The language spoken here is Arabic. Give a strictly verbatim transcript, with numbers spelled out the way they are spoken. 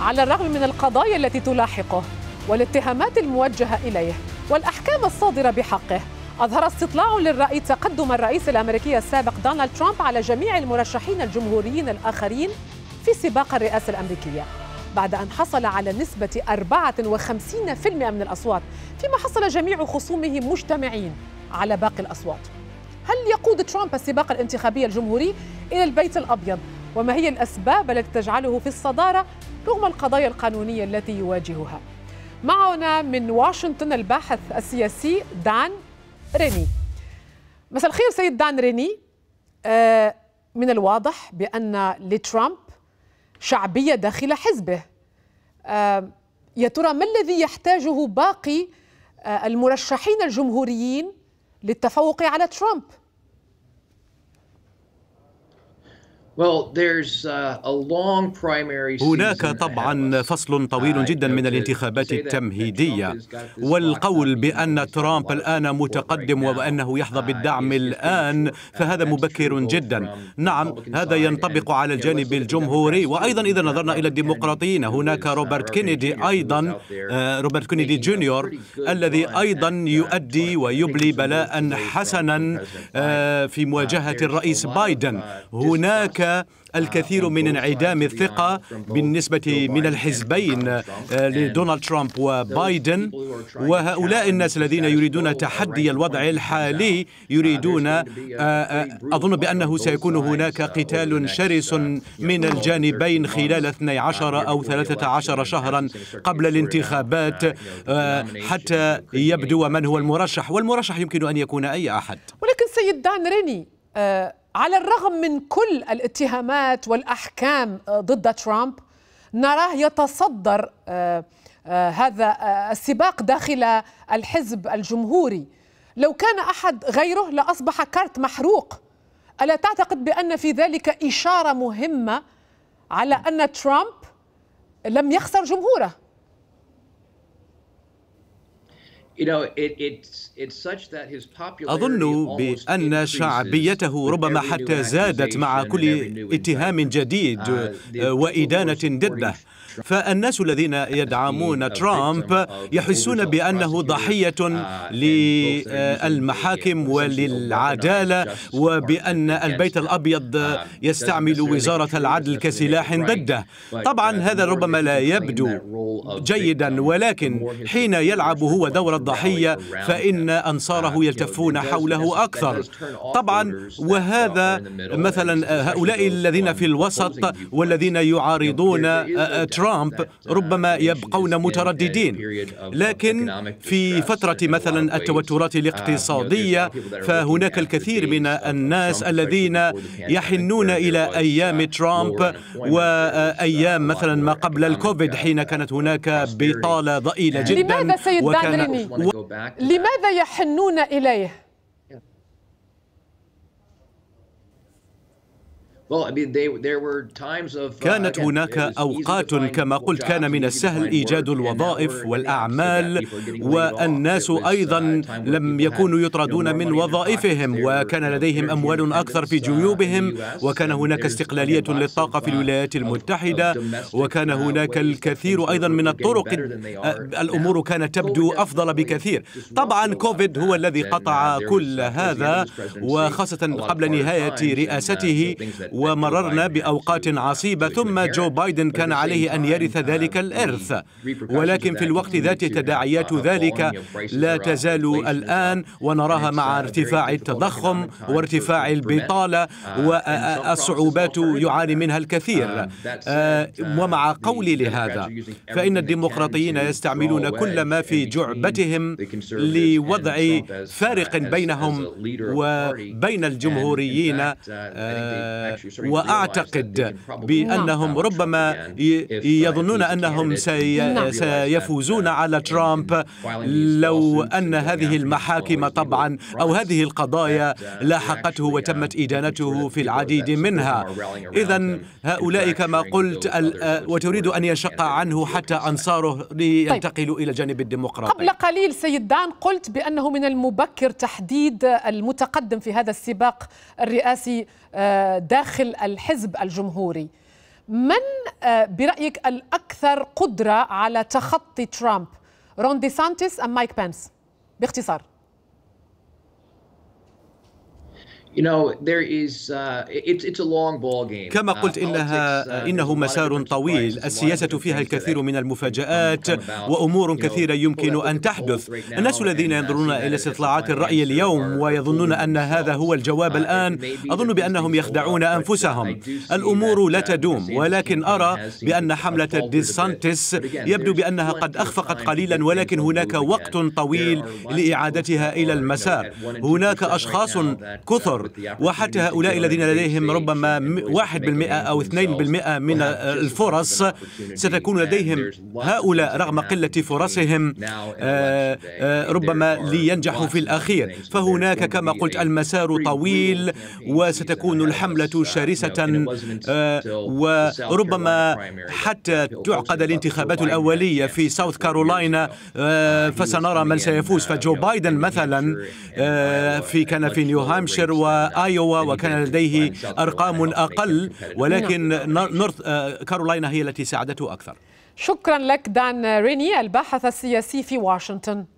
على الرغم من القضايا التي تلاحقه والاتهامات الموجهة إليه والأحكام الصادرة بحقه. أظهر استطلاع للرأي تقدم الرئيس الأمريكي السابق دونالد ترامب على جميع المرشحين الجمهوريين الآخرين في سباق الرئاسة الأمريكية، بعد أن حصل على نسبة أربعة وخمسين بالمئة من الأصوات، فيما حصل جميع خصومه مجتمعين على باقي الأصوات. هل يقود ترامب السباق الانتخابي الجمهوري إلى البيت الأبيض؟ وما هي الأسباب التي تجعله في الصدارة رغم القضايا القانونية التي يواجهها؟ معنا من واشنطن الباحث السياسي دان ريني. مساء الخير سيد دان ريني. من الواضح بأن لترامب شعبية داخل حزبه، يا ترى ما الذي يحتاجه باقي المرشحين الجمهوريين للتفوق على ترامب؟ هناك طبعا فصل طويل جدا من الانتخابات التمهيدية، والقول بأن ترامب الآن متقدم وأنه يحظى بالدعم الآن فهذا مبكر جدا. نعم، هذا ينطبق على الجانب الجمهوري، وأيضا إذا نظرنا إلى الديمقراطيين هناك روبرت كينيدي أيضا روبرت كينيدي جونيور الذي أيضا يؤدي ويبلي بلاء حسنا في مواجهة الرئيس بايدن. هناك الكثير من انعدام الثقة بالنسبة من الحزبين لدونالد ترامب وبايدن، وهؤلاء الناس الذين يريدون تحدي الوضع الحالي يريدون، أظن بأنه سيكون هناك قتال شرس من الجانبين خلال اثني عشر أو ثلاثة عشر شهرا قبل الانتخابات حتى يبدو من هو المرشح، والمرشح يمكن أن يكون أي أحد. ولكن سيد دان ريني، على الرغم من كل الاتهامات والأحكام ضد ترامب نراه يتصدر هذا السباق داخل الحزب الجمهوري، لو كان أحد غيره لأصبح كارت محروق. ألا تعتقد بأن في ذلك إشارة مهمة على أن ترامب لم يخسر جمهوره؟ أظن بأن شعبيته ربما حتى زادت مع كل اتهام جديد وإدانة ضده، فالناس الذين يدعمون ترامب يحسون بأنه ضحية للمحاكم وللعدالة، وبأن البيت الأبيض يستعمل وزارة العدل كسلاح ضده. طبعا هذا ربما لا يبدو جيدا، ولكن حين يلعب هو دور الضحية فإن أنصاره يلتفون حوله أكثر. طبعا وهذا مثلا هؤلاء الذين في الوسط والذين يعارضون ترامب ربما يبقون مترددين، لكن في فترة مثلا التوترات الاقتصادية فهناك الكثير من الناس الذين يحنون إلى أيام ترامب وأيام مثلا ما قبل الكوفيد حين كانت هناك بطالة ضئيلة جدا. لماذا سيد دان ريني و... لماذا يحنون إليه؟ كانت هناك أوقات كما قلت كان من السهل إيجاد الوظائف والأعمال، والناس أيضا لم يكونوا يطردون من وظائفهم، وكان لديهم أموال أكثر في جيوبهم، وكان هناك استقلالية للطاقة في الولايات المتحدة، وكان هناك الكثير أيضا من الطرق، الأمور كانت تبدو أفضل بكثير. طبعا كوفيد هو الذي قطع كل هذا، وخاصة قبل نهاية رئاسته، ومررنا بأوقات عصيبة. ثم جو بايدن كان عليه أن يرث ذلك الإرث، ولكن في الوقت ذاته تداعيات ذلك لا تزال الآن، ونراها مع ارتفاع التضخم وارتفاع البطالة والصعوبات يعاني منها الكثير. ومع قولي لهذا فإن الديمقراطيين يستعملون كل ما في جعبتهم لوضع فارق بينهم وبين الجمهوريين، وأعتقد بأنهم ربما يظنون أنهم سيفوزون على ترامب لو أن هذه المحاكم طبعا أو هذه القضايا لاحقته وتمت إدانته في العديد منها. إذن هؤلاء كما قلت وتريد أن ينشق عنه حتى أنصاره لينتقلوا إلى الجانب الديمقراطي. قبل قليل سيد دان قلت بأنه من المبكر تحديد المتقدم في هذا السباق الرئاسي داخل الحزب الجمهوري. من برأيك الأكثر قدرة على تخطي ترامب، رون ديسانتس أم مايك بنس؟ باختصار. كما قلت إنها إنه مسار طويل، السياسة فيها الكثير من المفاجآت وأمور كثيرة يمكن أن تحدث. الناس الذين ينظرون إلى استطلاعات الرأي اليوم ويظنون أن هذا هو الجواب الآن، أظن بأنهم يخدعون أنفسهم. الأمور لا تدوم، ولكن أرى بأن حملة ديسانتس يبدو بأنها قد أخفقت قليلا، ولكن هناك وقت طويل لإعادتها إلى المسار. هناك أشخاص كثر، وحتى هؤلاء الذين لديهم ربما واحد بالمئة أو اثنين بالمئة من الفرص، ستكون لديهم هؤلاء رغم قلة فرصهم ربما لينجحوا في الأخير. فهناك كما قلت المسار طويل، وستكون الحملة شرسة، وربما حتى تعقد الانتخابات الأولية في ساوث كارولاينا فسنرى من سيفوز. فجو بايدن مثلا في كان في نيو هامشير و آيوا، وكان لديه أرقام أقل، ولكن نورث كارولاينا هي التي ساعدته أكثر. شكرا لك دان ريني، الباحث السياسي في واشنطن.